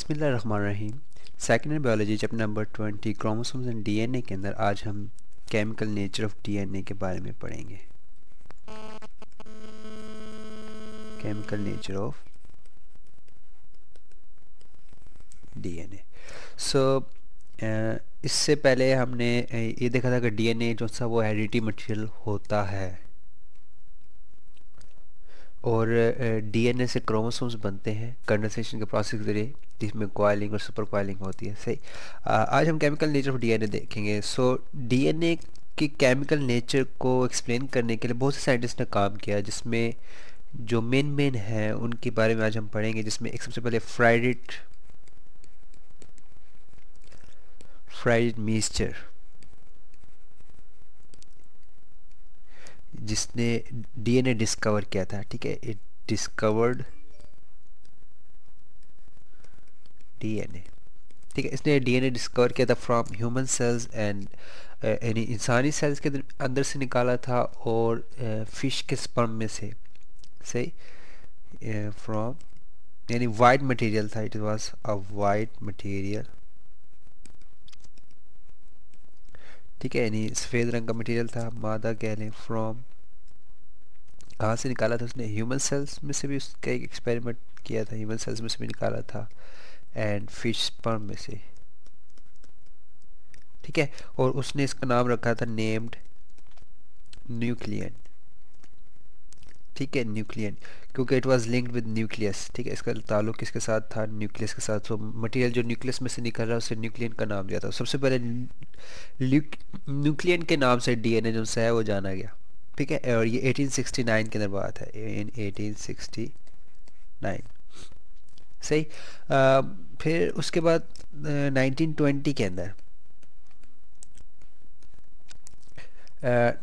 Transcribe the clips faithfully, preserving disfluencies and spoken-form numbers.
बिस्मिल्लाहिर्रहमानिर्रहीम। Second year biology chapter number twenty chromosomes and DNA के अंदर आज हम केमिकल नेचर ऑफ डीएनए के बारे में पढ़ेंगे। Chemical nature of DNA. So इससे पहले हमने ये देखा था कि डीएनए जो सा वो हेरिडिटी मटेरियल होता है और डीएनए से क्रोमोसोम्स बनते हैं कंडेंसेशन के प्रोसेस के जरिए, जिसमें कॉइलिंग और सुपर कॉइलिंग होती है। सही। आज हम केमिकल नेचर ऑफ डीएनए देखेंगे। सो डीएनए के केमिकल नेचर को एक्सप्लेन करने के लिए बहुत से साइंटिस्ट ने काम किया, जिसमें जो मेन मेन हैं उनके बारे में आज हम पढ़ेंगे। जिसमें एक सबसे पहले फ्राइड्रिक फ्राइड्रिक मिएस्चर, जिसने डीएनए डिस्कवर किया था। ठीक है, इट डिस्कवर्ड डीएनए। ठीक है, इसने डीएनए डिस्कवर किया था फ्रॉम ह्यूमन सेल्स एंड यानी इंसानी सेल्स के अंदर से निकाला था और फिश के स्पर्म में से। सही, फ्रॉम यानी वाइट मटेरियल था, it was a white material. ठीक है, यानी सफ़ेद रंग का मटेरियल था, मादा कह लें। फ्रॉम कहाँ से निकाला था उसने? ह्यूमन सेल्स में से भी उसका एक एक्सपेरिमेंट किया था, ह्यूमन सेल्स में से भी निकाला था एंड फिश स्पर्म में से। ठीक है, और उसने इसका नाम रखा था नेम्ड न्यूक्लियन। ठीक है, न्यूक्लियन, क्योंकि it was linked with nucleus. ठीक है, इसका ताल्लुक किसके साथ था? न्यूक्लियस के साथ। सो मटेरियल जो न्यूक्लियस में से निकल रहा है उसे न्यूक्लियन का नाम दिया था। सबसे पहले न्यूक्लियन के नाम से डीएनए जो है वो जाना गया। ठीक है, और ये अठारह सौ उनहत्तर के अंदर बात है, इन अठारह सौ उनहत्तर। सही। आ, फिर उसके बाद नाइनटीन ट्वेंटी के अंदर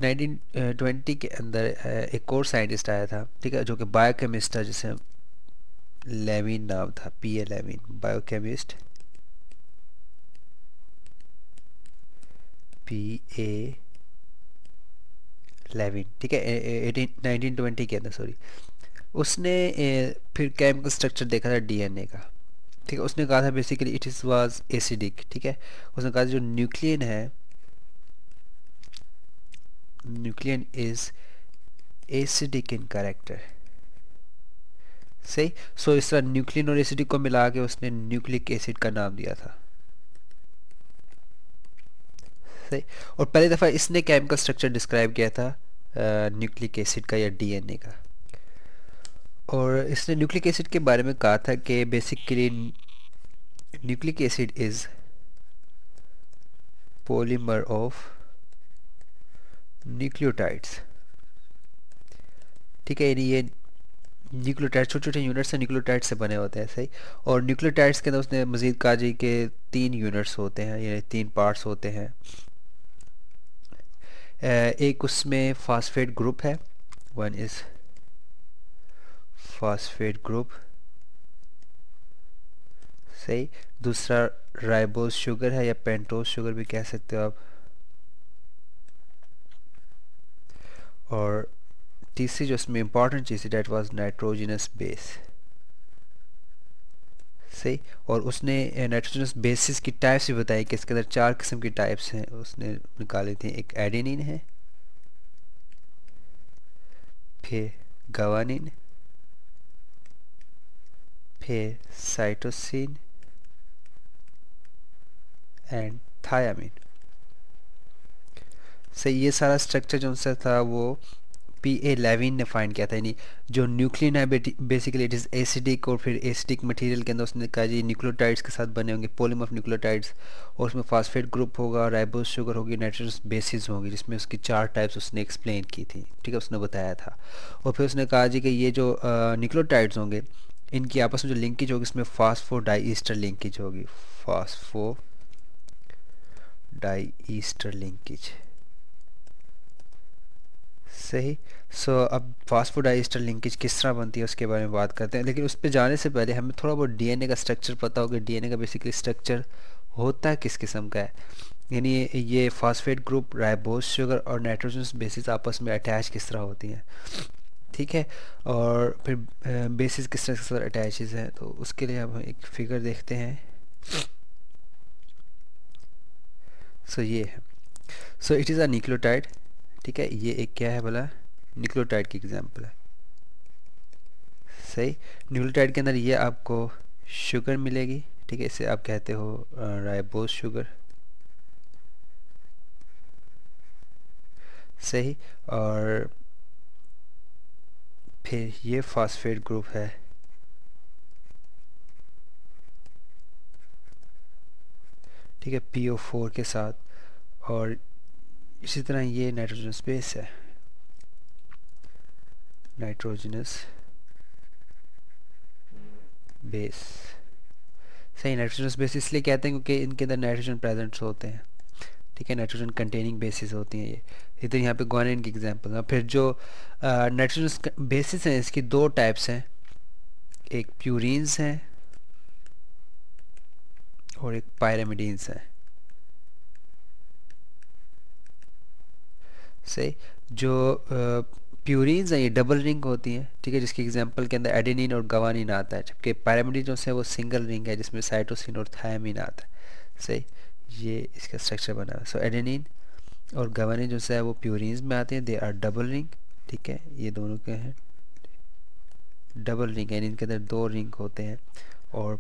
नाइनटीन ट्वेंटी के अंदर uh, एक और साइंटिस्ट आया था। ठीक है, जो कि बायोकेमिस्ट था, जिसे लेविन नाम था, P A Levene, biochemist P A Levene. ठीक है, नाइनटीन ट्वेंटी के अंदर, सॉरी। उसने uh, फिर केमिकल स्ट्रक्चर देखा था डीएनए का। ठीक है, उसने कहा था basically it is was acidic. ठीक है, उसने कहा जो न्यूक्लियन है, nuclein is acidic in character. सही। सो इस तरह न्यूक्लियन और एसिडिक को मिला के उसने न्यूक्लिक एसिड का नाम दिया था। सही। और पहली दफ़ा इसने केमिकल स्ट्रक्चर डिस्क्राइब किया था न्यूक्लिक एसिड का या डीएनए का। और इसने न्यूक्लिक एसिड के बारे में कहा था कि basically nucleic acid is polymer of nucleotides. ठीक है, यानी ये न्यूक्लियोटाइड छोटे छोटे यूनिट्स से न्यूक्लियोटाइड से बने होते हैं। सही। और न्यूक्लियोटाइड्स के अंदर उसने मजीद कहा जी के तीन यूनिट्स होते हैं, यानी तीन पार्ट्स होते हैं। एक उसमें फास्फेट ग्रुप है, वन इज फास्फेट ग्रुप। सही। दूसरा राइबोज शुगर है या पेंटोज शुगर भी कह सकते हो आप। और तीसरी जो इसमें इंपॉर्टेंट चीज़ थी डेट वाज नाइट्रोजनस बेस। सही। और उसने नाइट्रोजनस बेसिस की टाइप्स भी बताई कि इसके अंदर चार किस्म की टाइप्स हैं, उसने निकाली थी। एक एडेनिन है, फिर गवानिन, फिर साइटोसिन एंड थायामिन। सही। ये सारा स्ट्रक्चर जो सा था वो पी ए लेविन ने फाइंड किया था, यानी जो न्यूक्लियन है बेसिकली इट इज़ एसिडिक, और फिर एसिडिक मटेरियल के अंदर उसने कहा जी न्यूक्लियोटाइड्स के साथ बने होंगे, पॉलीमर ऑफ न्यूक्लियोटाइड्स, और उसमें फास्फेट ग्रुप होगा, राइबोज शुगर होगी, नाइट्रोजनस बेसिस होंगी, जिसमें उसकी चार टाइप्स उसने एक्सप्लेन की थी। ठीक है, उसने बताया था। और फिर उसने कहा जी कि ये जो न्यूक्लियोटाइड्स होंगे इनकी आपस में जो लिंकेज होगी इसमें फास्फो डाई ईस्टर लिंकेज होगी, फास्फो डाई ईस्टर लिंकेज। सही। सो so, अब फास्फोडाइएस्टर लिंकेज किस तरह बनती है उसके बारे में बात करते हैं, लेकिन उस पर जाने से पहले हमें थोड़ा बहुत डीएनए का स्ट्रक्चर पता होगा। डीएनए का बेसिकली स्ट्रक्चर होता किस किस्म का है, यानी ये फास्फेट ग्रुप, राइबोज शुगर और नाइट्रोजनस बेसिस आपस में अटैच किस तरह होती हैं। ठीक है। और फिर बेसिस किस तरह के साथ अटैचेस हैं, तो उसके लिए हम एक फिगर देखते हैं। सो so, ये है, so it is a nucleotide, ठीक है। ये एक क्या है भला, न्यूक्लियोटाइड की एग्जांपल है, सही। न्यूक्लियोटाइड के अंदर ये आपको शुगर मिलेगी, ठीक है, इसे आप कहते हो राइबोस शुगर, सही। और फिर ये फास्फेट ग्रुप है, ठीक है, पी ओ फोर के साथ। और इसी तरह ये नाइट्रोजनस बेस है, नाइट्रोजनस बेस, सही। नाइट्रोजनस बेस इसलिए कहते हैं क्योंकि इनके अंदर नाइट्रोजन प्रेजेंट्स होते हैं, ठीक है, नाइट्रोजन कंटेनिंग बेसिस होती हैं ये। इधर यहाँ पे ग्वानिन की एग्जांपल है। फिर जो नाइट्रोजन बेसिस हैं इसकी दो टाइप्स हैं, एक प्यूरिन्स हैं और एक पायरामिडीन्स हैं, सही। जो प्यूरिन्स हैं ये डबल रिंग होती हैं, ठीक है, जिसकी एग्जांपल के अंदर एडेनिन और गवानिन आता है, जबकि पायरामिडीन्स हैं वो सिंगल रिंग है जिसमें साइटोसिन और थायमिन आता है, सही। ये इसका स्ट्रक्चर बना हुआ है। सो एडेनिन और गवानिन जो है वो प्यूरिन्स में आते हैं, दे आर डबल रिंग, ठीक है, ये दोनों के हैं डबल रिंग, यानी इनके अंदर दो रिंग होते हैं। और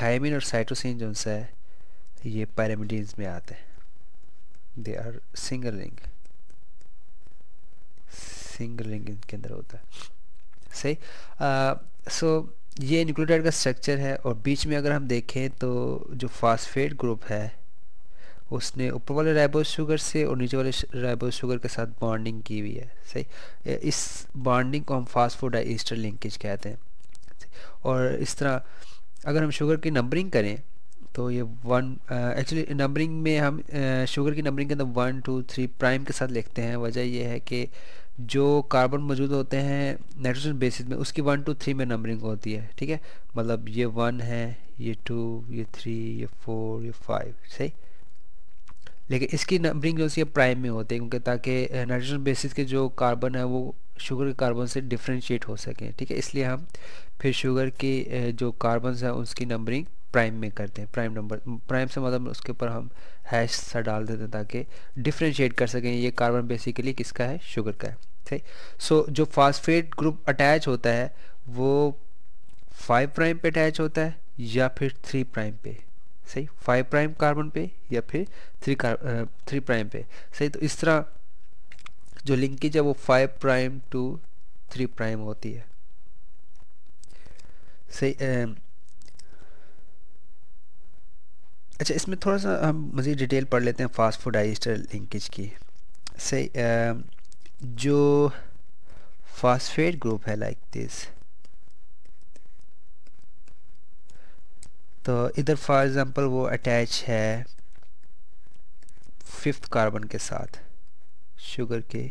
थायमिन और साइटोसिन जो है ये पैरामिडीन्स में आते हैं, they are single ring, single ring इनके अंदर होता है, सही। सो uh, so, ये न्यूक्लियोटाइड का स्ट्रक्चर है। और बीच में अगर हम देखें तो जो फास्फेट ग्रुप है उसने ऊपर वाले राइबोस शुगर से और नीचे वाले राइबोस शुगर के साथ बॉन्डिंग की हुई है, सही। इस बॉन्डिंग को हम फॉस्फोडाइस्टर लिंकेज कहते हैं। और इस तरह अगर हम शुगर की नंबरिंग करें तो ये वन, एक्चुअली नंबरिंग में हम आ, शुगर की नंबरिंग के अंदर वन टू थ्री प्राइम के साथ लिखते हैं। वजह यह है कि जो कार्बन मौजूद होते हैं नाइट्रोजन बेसिस में उसकी वन टू थ्री में नंबरिंग होती है, ठीक है, मतलब ये वन है, ये टू, ये थ्री, ये फोर, ये फाइव, सही। लेकिन इसकी नंबरिंग जो है प्राइम में होती है, क्योंकि ताकि नाइट्रोजन बेसिस के जो कार्बन है वो शुगर के कार्बन से डिफ्रेंशिएट हो सकें, ठीक है, इसलिए हम फिर शुगर के जो कार्बन हैं उसकी नंबरिंग प्राइम में करते हैं। प्राइम नंबर, प्राइम से मतलब उसके ऊपर हम हैश सा डाल देते हैं ताकि डिफ्रेंशिएट कर सकें ये कार्बन बेसिकली किसका है, शुगर का है, ठीक। सो so, जो फास्फेट ग्रुप अटैच होता है वो फाइव प्राइम पे अटैच होता है या फिर थ्री प्राइम पे, सही, फाइव प्राइम कार्बन पे या फिर थ्री थ्री प्राइम पे, सही। तो इस तरह जो लिंकेज है वो five prime to three prime होती है, सही। अच्छा, इसमें थोड़ा सा हम मज़ीद डिटेल पढ़ लेते हैं फास्फोडाइस्टर लिंकेज की, सही। जो फास्फेट ग्रुप है लाइक दिस, तो इधर फॉर एग्जांपल वो अटैच है फिफ्थ कार्बन के साथ, शुगर के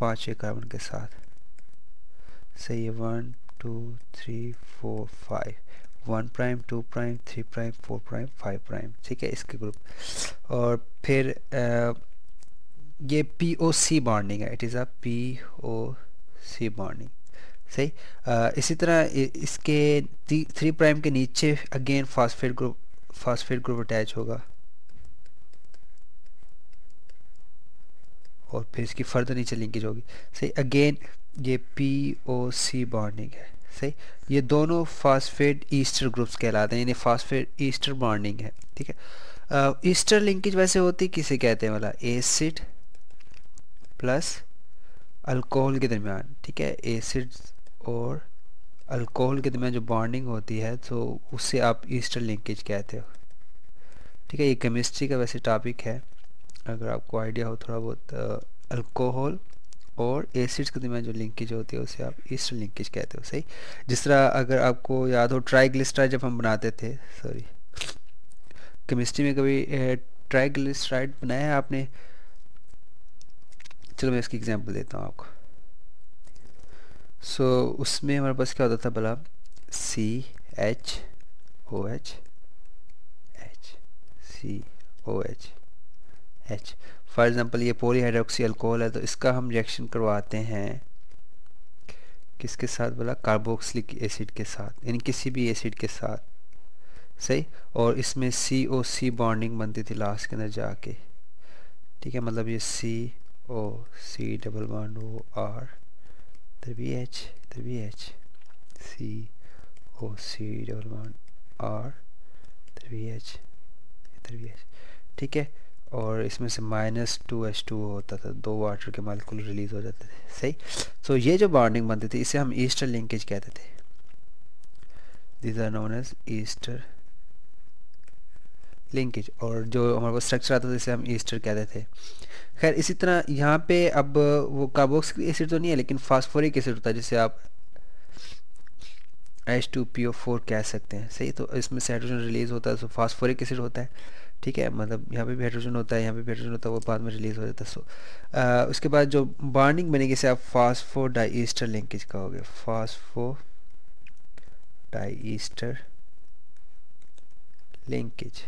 पांचवें कार्बन के साथ, सही है। One two three four five, one prime, two prime, three prime, four prime, five prime, ठीक है, इसके ग्रुप। और फिर आ, ये पी ओ सी बॉन्डिंग है, it is a P O C bonding, सही। आ, इसी तरह इसके थ्री प्राइम के नीचे again phosphate group phosphate group attach होगा। और फिर इसकी फर्दर नीचे लिंकेज होगी, सही। अगेन ये पी ओ सी बॉन्डिंग है, सही। ये दोनों फास्फेट ईस्टर ग्रुप्स कहलाते हैं, यानी फास्फेट ईस्टर बॉन्डिंग है, ठीक है। ईस्टर लिंकेज वैसे होती किसे कहते हैं वाला, एसिड प्लस अल्कोहल के दरमियान, ठीक है, एसिड और अल्कोहल के दरमियान जो बॉन्डिंग होती है तो उससे आप ईस्टर लिंकेज कहते हो, ठीक है। ये केमिस्ट्री का वैसे टॉपिक है, अगर आपको आइडिया हो थोड़ा बहुत, अल्कोहल और एसिड्स के दरमियान जो लिंकेज होती है उसे आप ईस्टर लिंकेज कहते हो, सही। जिस तरह अगर आपको याद हो ट्राइग्लिसराइड जब हम बनाते थे, सॉरी केमिस्ट्री में कभी ट्राइग्लिसराइड बनाया है आपने, चलो मैं इसकी एग्जांपल देता हूँ आपको। सो so, उसमें हमारे पास क्या होता था भला, C H O H H C O H H, for example ये पोली हाइड्रोक्सी अल्कोहल है, तो इसका हम रिएक्शन करवाते हैं किसके साथ बोला? कार्बोक्सिलिक एसिड के साथ, यानी किसी भी एसिड के साथ, सही। और इसमें सी ओ सी बॉन्डिंग बनती थी लास्ट के अंदर जाके, ठीक है। मतलब ये C O C double bond O R इधर भी एच इधर भी H C O C double bond R इधर भी एच इधर भी एच, ठीक है। और इसमें से माइनस टू एच टू होता था, दो वाटर के मालिकूल रिलीज हो जाते थे, सही। सो so, ये जो बॉन्डिंग बनती थी इसे हम ईस्टर लिंकेज कहते थे। This are known as ester linkage. और जो हमारे पास स्ट्रक्चर आता था इसे हम ईस्टर कहते थे। खैर इसी तरह यहाँ पे अब वो कार्बोक्सिलिक एसिड तो नहीं है लेकिन फास्फोरिक एसिड होता है जिसे आप H two P O four कह सकते हैं, सही। तो इसमें से हाइड्रोजन रिलीज होता है, सो फास्फोरिक एसिड होता है, ठीक है। मतलब यहाँ पे भी हाइड्रोजन होता है, यहाँ पे भी हाइड्रोजन होता है, वो बाद में रिलीज हो जाता है। सो आ, उसके बाद जो बॉन्डिंग बनेगी इसे आप फास्फो डाईस्टर लिंकेज कहोगे, फास्फो डाईस्टर लिंकेज,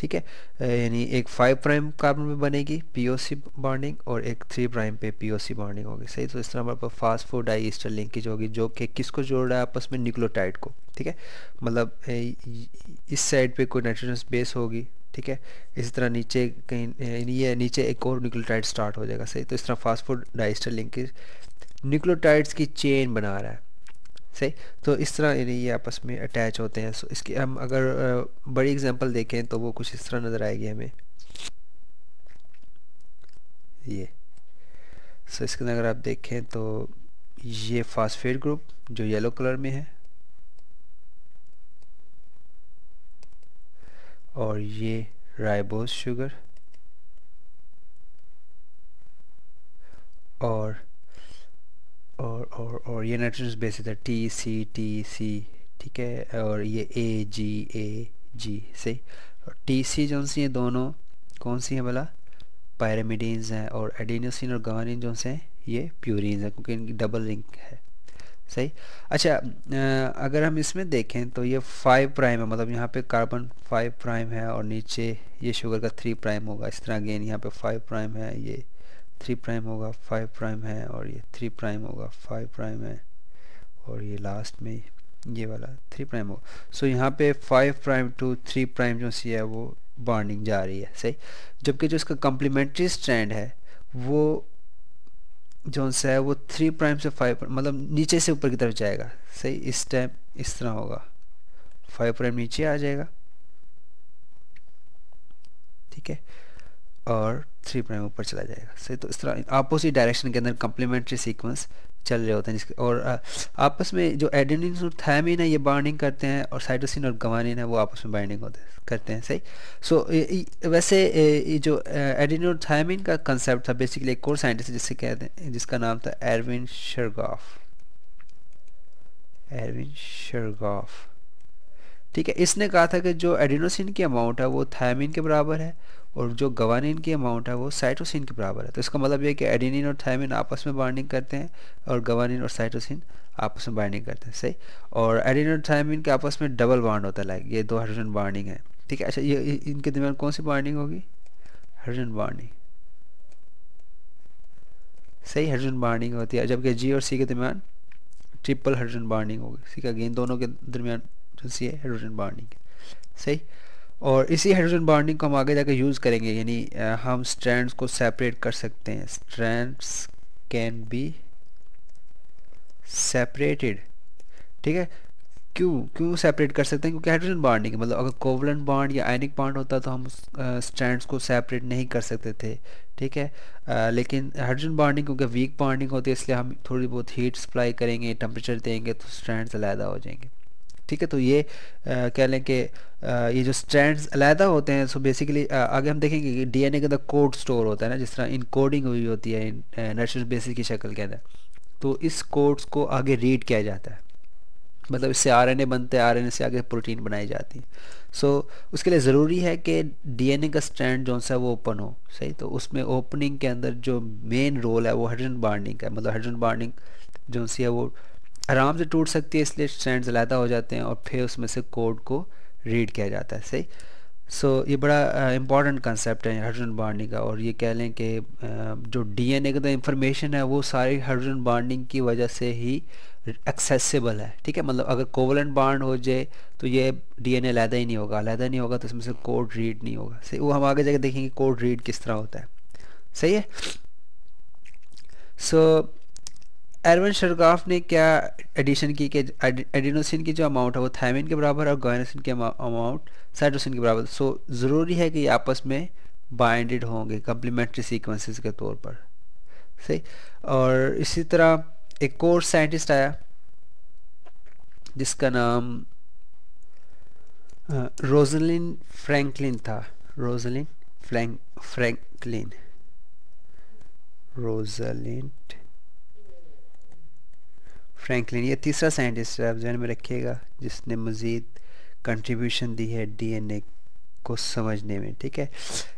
ठीक है। यानी एक फाइव प्राइम कार्बन में बनेगी पीओसी बॉन्डिंग और एक थ्री प्राइम पे पीओसी बॉन्डिंग होगी, सही। तो इस तरह हमारे पास फास्फो डाईस्टर लिंकेज होगी जो कि किसको जोड़ रहा है आपस में? न्यूक्लियोटाइड को, ठीक है। मतलब इस साइड पे कोई नाइट्रोजनस बेस होगी, ठीक है। इसी तरह नीचे कहीं ये नीचे एक और न्यूक्लियोटाइड स्टार्ट हो जाएगा, सही। तो इस तरह फास्फो डाईस्टर लिंकेज न्यूक्लियोटाइड्स की चेन बना रहा है, सही। तो इस तरह यानी ये आपस में अटैच होते हैं। सो इसकी हम अगर बड़ी एग्जांपल देखें तो वो कुछ इस तरह नज़र आएगी हमें, ये। सो इसके अंदर अगर आप देखें तो ये फास्फेट ग्रुप जो येलो कलर में है और ये राइबोज शुगर और और और और ये नाइट्रोजन बेस है टी सी टी सी, ठीक है। और ये ए जी ए जी, सही। और टी सी जो सी हैं दोनों कौन सी हैं भला? पायरामिडीन्स हैं। और एडेनोसिन और ग्वानिन जो से हैं ये प्यूरीन्स हैं क्योंकि इनकी डबल लिंक है, सही। अच्छा अगर हम इसमें देखें तो ये फाइव प्राइम है, मतलब यहाँ पे कार्बन फाइव प्राइम है और नीचे ये शुगर का थ्री प्राइम होगा। इस तरह अगेन यहाँ पे फाइव प्राइम है, ये थ्री प्राइम होगा, फाइव प्राइम है और ये थ्री प्राइम होगा, फाइव प्राइम है और ये लास्ट में ये वाला थ्री प्राइम होगा। सो यहाँ पे five prime to three prime जो सी है वो बॉन्डिंग जा रही है, सही। जबकि जो इसका कम्प्लीमेंट्री स्ट्रैंड है वो जो सा है वो थ्री प्राइम से फाइव मतलब नीचे से ऊपर की तरफ जाएगा, सही। इस टाइम इस तरह होगा, फाइव प्राइम नीचे आ जाएगा, ठीक है, और थ्री प्राइम ऊपर चला जाएगा, सही। तो इस तरह अपोजिट डायरेक्शन के अंदर कम्प्लीमेंट्री सीक्वेंस चल रहे होते हैं जिसके और आ, आपस में जो एडेनिन और थायमिन है ये बाइंडिंग करते हैं और साइटोसिन और ग्वानिन है वो आपस में बाइंडिंग होते करते हैं, सही। सो ए, ए, वैसे ए, जो एडेनिन और थायमिन का कंसेप्ट था बेसिकली एक और साइंटिस्ट जिससे कहते हैं जिसका नाम था एरविन शर्गाफ, एरविन शर्गाफ, ठीक है। इसने कहा था कि जो एडेनोसिन की अमाउंट है वो थायमिन के बराबर है और जो ग्वानिन की अमाउंट है वो साइटोसिन के बराबर है। तो इसका मतलब ये है कि एडेनिन और थायमिन आपस में बाइंडिंग करते हैं और ग्वानिन और साइटोसिन आपस में बाइंडिंग करते हैं, सही। और एडेनिन और थायमिन के आपस में डबल बॉन्ड होता है, लाइक ये दो हाइड्रोजन बॉन्डिंग है, ठीक है। अच्छा ये इनके दरमियान कौन सी बॉन्डिंग होगी? हाइड्रोजन बॉन्डिंग, सही, हाइड्रोजन बॉन्डिंग होती है। जबकि जी और सी के दरमियान ट्रिपल हाइड्रोजन बॉन्डिंग होगी, ठीक है। अगेन दोनों के दरमियान जो सी है हाइड्रोजन बॉन्डिंग, सही। और इसी हाइड्रोजन बॉन्डिंग को हम आगे जाकर यूज़ करेंगे, यानी हम स्ट्रैंड्स को सेपरेट कर सकते हैं। स्ट्रैंड्स कैन बी सेपरेटेड, ठीक है। क्यों क्यों सेपरेट कर सकते हैं? क्योंकि हाइड्रोजन बॉन्डिंग मतलब अगर कोवलेंट बॉन्ड या आयनिक बॉन्ड होता तो हम स्ट्रैंड्स को सेपरेट नहीं कर सकते थे, ठीक है। आ, लेकिन हाइड्रोजन बॉन्डिंग क्योंकि वीक बॉन्डिंग होती है इसलिए हम थोड़ी बहुत हीट सप्लाई करेंगे, टेम्परेचर देंगे तो स्ट्रैंड्स अलहदा हो जाएंगे, ठीक है। तो ये आ, कह लें कि ये जो स्ट्रैंड्स अलहदा होते हैं, सो बेसिकली आगे हम देखेंगे कि डीएनए के अंदर कोड स्टोर होता है ना, जिस तरह इनकोडिंग हुई होती है नाइट्रोजन बेसिस की शक्ल के अंदर, तो इस कोड्स को आगे रीड किया जाता है। मतलब इससे आरएनए बनते हैं, आरएनए से आगे प्रोटीन बनाई जाती है। सो so, उसके लिए ज़रूरी है कि डीएनए का स्ट्रैंड जो सा है वो ओपन हो, सही। तो उसमें ओपनिंग के अंदर जो मेन रोल है वो हाइड्रोजन बॉन्डिंग का है, मतलब हाइड्रोजन बॉन्डिंग जो सी है वो आराम से टूट सकती है इसलिए स्ट्रैंड्स अलहदा हो जाते हैं और फिर उसमें से कोड को रीड किया जाता है, सही। सो so, ये बड़ा इम्पॉर्टेंट uh, कंसेप्ट है हाइड्रोजन बॉन्डिंग का, और ये कह लें कि uh, जो डीएनए का तो इंफॉर्मेशन है वो सारी हाइड्रोजन बॉन्डिंग की वजह से ही एक्सेसिबल है। ठीक है, मतलब अगर कोवलेंट बॉन्ड हो जाए तो ये डीएनए अलहदा ही नहीं होगा, अलहदा नहीं होगा तो इसमें से कोड रीड नहीं होगा। सही, वो हम आगे जाके देखेंगे कोड रीड किस तरह होता है। सही है। सो so, एरविन शर्गाफ ने क्या एडिशन की कि एडिनोसिन की जो अमाउंट है वो थायमिन के बराबर और गायनोसिन के अमाउंट साइटोसिन के बराबर। सो so, ज़रूरी है कि ये आपस में बाइंडेड होंगे कम्प्लीमेंट्री सीक्वेंसेस के तौर पर। सही। और इसी तरह एक और साइंटिस्ट आया जिसका नाम रोजलिन फ्रैंकलिन था। Rosalind Frank Franklin Rosalind Franklin ये तीसरा साइंटिस्ट है, आप ध्यान में रखिएगा, जिसने मज़ीद कंट्रीब्यूशन दी है डीएनए को समझने में। ठीक है,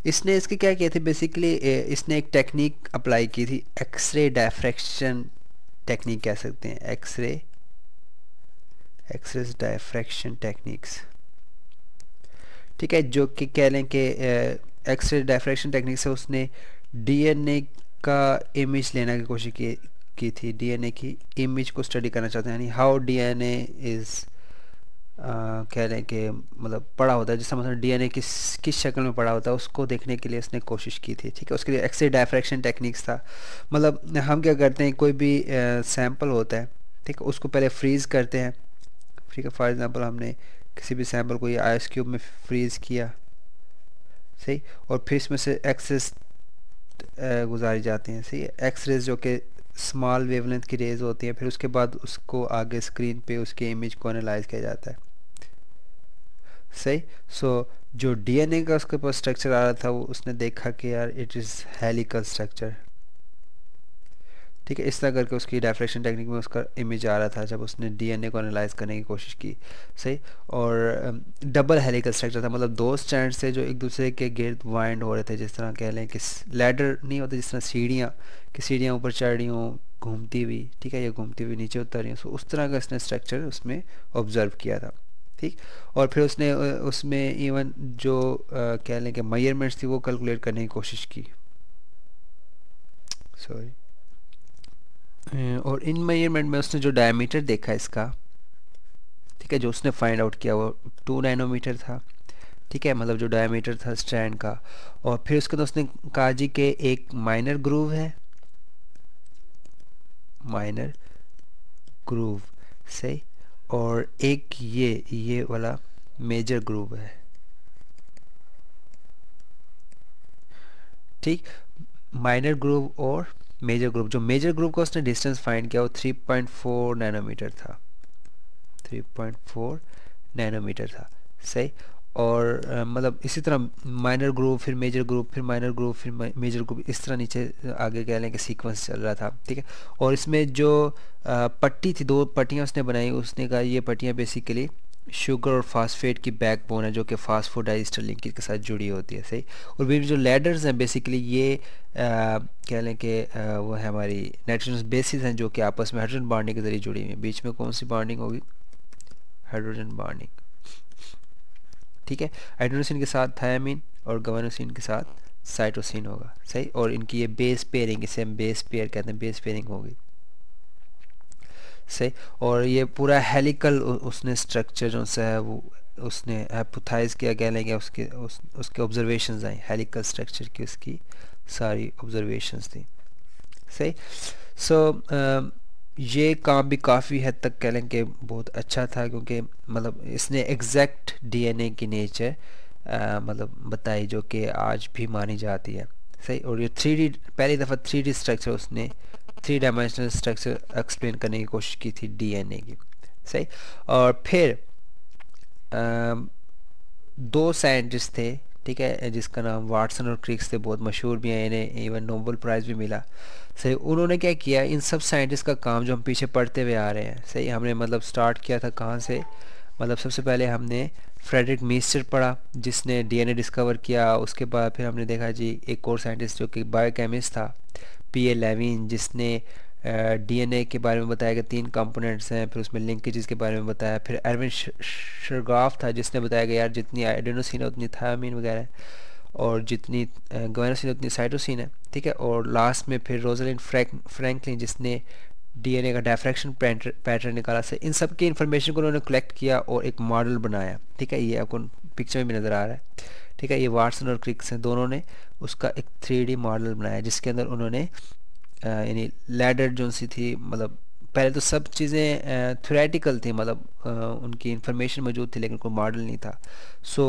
इसने इसके क्या किए थे बेसिकली, इसने एक टेक्निक अप्लाई की थी, एक्सरे डायफ्रैक्शन टेक्निक कह सकते हैं, एक्सरे एक्सरे डायफ्रैक्शन टेक्निक्स। ठीक है, जो कि कह लें कि एक्सरे डायफ्रैक्शन टेक्निक से उसने डीएनए का इमेज लेने की कोशिश की की थी, डीएनए की इमेज को स्टडी करना चाहते हैं, यानी हाउ डीएनए इज़ कह रहे हैं कि मतलब पड़ा होता है, जिसका मतलब डीएनए किस किस शक्ल में पड़ा होता है, उसको देखने के लिए इसने कोशिश की थी। ठीक है, उसके लिए एक्सरे डायफ्रैक्शन टेक्निक्स था। मतलब हम क्या करते हैं, कोई भी सैम्पल uh, होता है, ठीक है, उसको पहले फ्रीज़ करते हैं। ठीक है, फॉर एग्ज़ाम्पल हमने किसी भी सैम्पल को ये आइस क्यूब में फ्रीज़ किया। सही, और फिर इसमें से एक्सेस uh, गुजारी जाती हैं। सही, एक्सरेज जो कि स्मॉल वेवलेंथ की रेज होती है, फिर उसके बाद उसको आगे स्क्रीन पे उसके इमेज को एनालाइज किया जाता है। सही। सो so, जो डीएनए का उसके पास स्ट्रक्चर आ रहा था वो उसने देखा कि यार इट इज़ हेलिकल स्ट्रक्चर। ठीक है, इस तरह करके उसकी डायफ्रैक्शन टेक्निक में उसका इमेज आ रहा था जब उसने डीएनए को एनालाइज करने की कोशिश की। सही, और डबल हेलिकल स्ट्रक्चर था, मतलब दो स्ट्रैंड्स थे जो एक दूसरे के गिर्द वाइंड हो रहे थे, जिस तरह कह लें कि लैडर नहीं होता, जिस तरह सीढ़ियाँ कि सीढ़ियाँ ऊपर चढ़ रही हों घूमती हुई। ठीक है, या घूमती हुई नीचे उतर रही हों, सो उस तरह का इसने स्ट्रक्चर उसमें ऑब्जर्व किया था। ठीक, और फिर उसने उसमें इवन जो कह लें कि मेजरमेंट्स थी वो कैलकुलेट करने की कोशिश की। सॉरी, और इन मेजरमेंट में उसने जो डायमीटर देखा इसका, ठीक है, जो उसने फाइंड आउट किया वो टू नैनोमीटर था। ठीक है, मतलब जो डायमीटर था स्ट्रैंड का। और फिर उसके अंदर उसने कहा जी के एक माइनर ग्रूव है, माइनर ग्रूव। सही, और एक ये ये वाला मेजर ग्रूव है। ठीक, माइनर ग्रूव और मेजर ग्रूव। जो मेजर ग्रूव का उसने डिस्टेंस फाइंड किया वो थ्री पॉइंट फोर नैनोमीटर था, थ्री पॉइंट फोर नैनोमीटर था। सही, और आ, मतलब इसी तरह माइनर ग्रूव फिर मेजर ग्रूव फिर माइनर ग्रूव फिर मेजर ग्रूव, इस तरह नीचे आगे कह लें कि सीक्वेंस चल रहा था। ठीक है, और इसमें जो आ, पट्टी थी, दो पट्टियाँ उसने बनाई। उसने कहा ये पट्टियाँ बेसिकली शुगर और फास्फेट की बैकबोन है जो कि फास्फोडाइस्टर लिंकेज के साथ जुड़ी होती है। सही, और फिर जो लैडर्स हैं बेसिकली ये कह लें कि वो है हमारी नाइट्रोजनस बेसिस हैं जो कि आपस में हाइड्रोजन बॉन्डिंग के जरिए जुड़ी हुई है। बीच में कौन सी बॉन्डिंग होगी, हाइड्रोजन बॉन्डिंग। ठीक है, एडेनोसिन के साथ थायमिन और गायनोसिन के साथ साइटोसिन होगा। सही, और इनकी ये बेस पेयरिंग, इसे हम बेस पेयर कहते हैं, बेस पेयरिंग होगी। सही, और ये पूरा हेलिकल उसने स्ट्रक्चर जो सा है वो उसने हाइपोथेसाइज किया, कह लेंगे उसके उस, उसके ऑब्जर्वेशंस आई हेलिकल स्ट्रक्चर की, उसकी सारी ऑब्जर्वेशंस थी। सही। सो so, uh, ये काम भी काफ़ी हद तक कह लें कि बहुत अच्छा था, क्योंकि मतलब इसने एग्जैक्ट डीएनए की नेचर आ, मतलब बताई जो कि आज भी मानी जाती है। सही, और ये थ्री डी पहली दफ़ा थ्री डी स्ट्रक्चर उसने थ्री डायमेंशनल स्ट्रक्चर एक्सप्लेन करने की कोशिश की थी डीएनए की। सही, और फिर आ, दो साइंटिस्ट थे, ठीक है, जिसका नाम वाटसन और क्रिक्स थे, बहुत मशहूर भी हैं, इन्हें इवन नोबेल प्राइज़ भी मिला। सही, उन्होंने क्या किया, इन सब साइंटिस्ट का काम जो हम पीछे पढ़ते हुए आ रहे हैं। सही, हमने मतलब स्टार्ट किया था कहाँ से, मतलब सबसे पहले हमने फ्रेडरिक मीस्चर पढ़ा जिसने डीएनए डिस्कवर किया। उसके बाद फिर हमने देखा जी एक और साइंटिस्ट जो कि बायोकेमिस्ट था, पी ए लेविन, जिसने डीएनए के बारे में बताया गया, तीन कंपोनेंट्स हैं, फिर उसमें लिंकेजेस के बारे में बताया, फिर एरविन शर्गाफ था जिसने बताया गया यार जितनी आइडेनोसिन है उतनी थायमिन वगैरह है, और जितनी ग्वाइनोसिन उतनी साइटोसिन है, ठीक है। और लास्ट में फिर रोजालिन फ्रैंकलिन जिसने डीएनए का डायफ्रैक्शन पैटर्न निकाला से, इन सब की इन्फॉर्मेशन को उन्होंने कलेक्ट किया और एक मॉडल बनाया, ठीक है। ये आपको पिक्चर में भी नज़र आ रहा है, ठीक है। ये वाटसन और क्रिक से दोनों ने उसका एक थ्री डी मॉडल बनाया जिसके अंदर उन्होंने यानी लैडर जो सी थी, मतलब पहले तो सब चीज़ें थ्योरेटिकल थी, मतलब आ, उनकी इन्फॉर्मेशन मौजूद थी लेकिन कोई मॉडल नहीं था। सो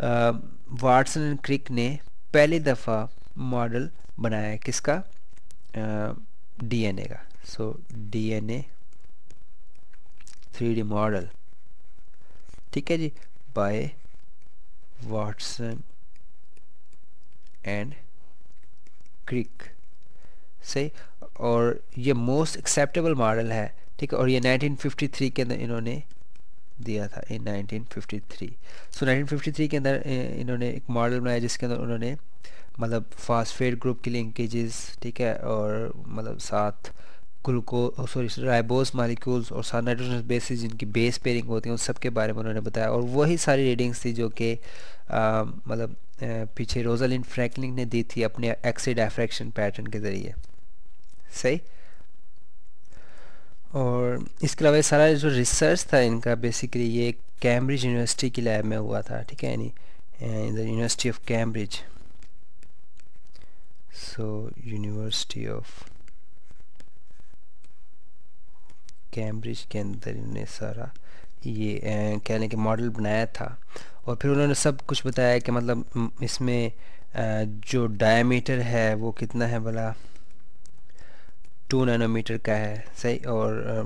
वाटसन एंड क्रिक ने पहली दफ़ा मॉडल बनाया किसका, डीएनए का। So DNA three D model, ठीक है जी, बाय वाटसन एंड क्रिक, सही। और ये मोस्ट एक्सेप्टेबल मॉडल है, ठीक है। और ये नाइनटीन फिफ्टी थ्री के अंदर इन्होंने दिया था, in nineteen fifty three. So nineteen fifty three के अंदर इन्होंने एक मॉडल बनाया जिसके अंदर उन्होंने मतलब फास्फेट ग्रुप के लिंकेजेस, ठीक है, और मतलब साथ ग्लूकोज सॉरी राइबोज मालिक्यूल्स और साथ नाइट्रोजनस बेसिस जिनकी बेस पेयरिंग होती है उन सब के बारे में उन्होंने बताया। और वही सारी रीडिंग्स थी जो कि मतलब पीछे रोजालिंड फ्रैंकलिन ने दी थी अपने एक्स-रे डायफ्रैक्शन पैटर्न के ज़रिए, सही। और इसके अलावा सारा जो रिसर्च था इनका बेसिकली ये कैम्ब्रिज यूनिवर्सिटी की लैब में हुआ था, ठीक है, यानी university of Cambridge. So university of Cambridge के अंदर इन्होंने सारा ये कहने के मॉडल बनाया था। और फिर उन्होंने सब कुछ बताया कि मतलब इसमें जो डायमीटर है वो कितना है, भला टू नैनोमीटर का है, सही। और आ,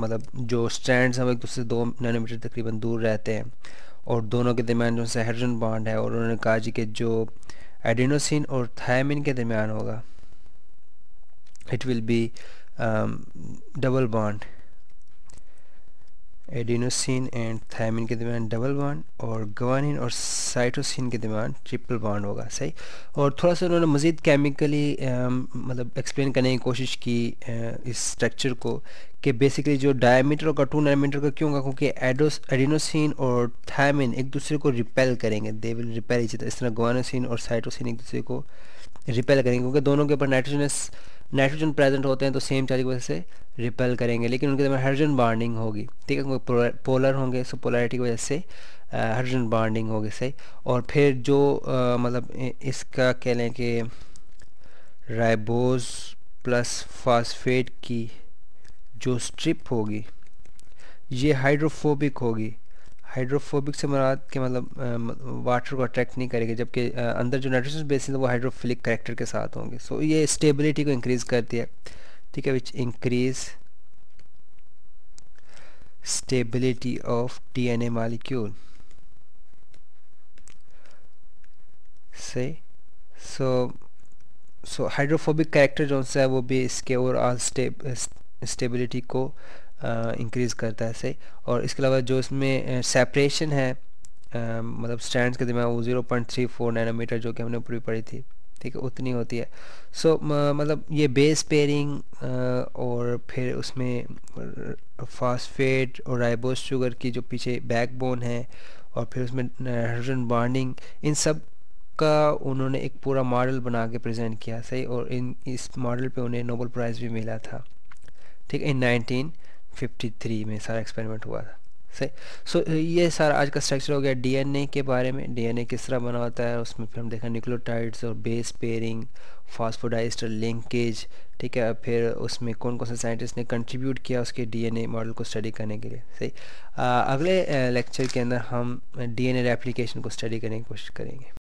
मतलब जो स्ट्रैंड्स हम एक दूसरे से दो नैनोमीटर तकरीबन दूर रहते हैं और दोनों के दरमियान जो है हाइड्रोजन बॉन्ड है। और उन्होंने कहा जी कि जो एडिनोसिन और थायमिन के दरमियान होगा it will be double bond, adenosine and thymine के दरमियान डबल बॉन्ड और ग्वानिन और साइटोसिन के दरमियान ट्रिपल बॉन्ड होगा, सही। और थोड़ा सा उन्होंने मज़ीद केमिकली मतलब एक्सप्लेन करने की कोशिश की आ, इस स्ट्रक्चर को कि बेसिकली जो डायमीटर का टू नैनोमीटर का क्यों होगा, क्योंकि एडोस एडिनोसिन और थायमिन एक दूसरे को रिपेल करेंगे, they will repel each other. इस तरह ग्वानिन और साइटोसिन एक दूसरे को रिपेल करेंगे क्योंकि दोनों के ऊपर नाइट्रोजनस नाइट्रोजन प्रेजेंट होते हैं तो सेम चार्ज की वजह से रिपेल करेंगे, लेकिन उनके दरमियान हाइड्रोजन बॉन्डिंग होगी, ठीक है, क्योंकि पोलर होंगे, सो पोलैरिटी की वजह से हाइड्रोजन बॉन्डिंग होगी, सही। और फिर जो आ, मतलब इसका कह लें कि राइबोज प्लस फास्फेट की जो स्ट्रिप होगी ये हाइड्रोफोबिक होगी। हाइड्रोफोबिक से मुराद के मतलब वाटर को अट्रैक्ट नहीं करेगी, जबकि अंदर जो नाइट्रोजन बेसिस है वो हाइड्रोफिलिक करेक्टर के साथ होंगे। सो so, ये स्टेबिलिटी को इंक्रीज़ करती है, ठीक है, which increase stability of DNA molecule, सही। सो सो हाइड्रोफोबिक करेक्टर जो है वो भी इसके ओवरऑल स्टेबिलिटी को इंक्रीज़ uh, करता है, सही। और इसके अलावा जो इसमें सेपरेशन uh, है uh, मतलब स्ट्रैंड्स के दरमियान वो zero point three four nanometre जो कि हमने ऊपर भी पढ़ी थी, ठीक है, उतनी होती है। सो so, मतलब ये बेस पेयरिंग uh, और फिर उसमें फास्फेट और राइबोस शुगर की जो पीछे बैकबोन है और फिर उसमें हाइड्रोजन बॉन्डिंग, इन सब का उन्होंने एक पूरा मॉडल बना के प्रेजेंट किया, सही। और इन इस मॉडल पर उन्हें नोबेल प्राइज़ भी मिला था, ठीक है, इन नाइनटीन फिफ्टी थ्री में सारा एक्सपेरिमेंट हुआ था, सही। सो so, ये सारा आज का स्ट्रक्चर हो गया डीएनए के बारे में, डीएनए किस तरह बना होता है। उसमें फिर हम देखा न्यूक्लियोटाइड्स और बेस पेयरिंग, फास्फोडाइस्टर लिंकेज, ठीक है, फिर उसमें कौन कौन से साइंटिस्ट ने कंट्रीब्यूट किया उसके डीएनए मॉडल को स्टडी करने के लिए, सही। आ, अगले लेक्चर के अंदर हम डीएनए रेप्लिकेशन को स्टडी करने की कोशिश करेंगे।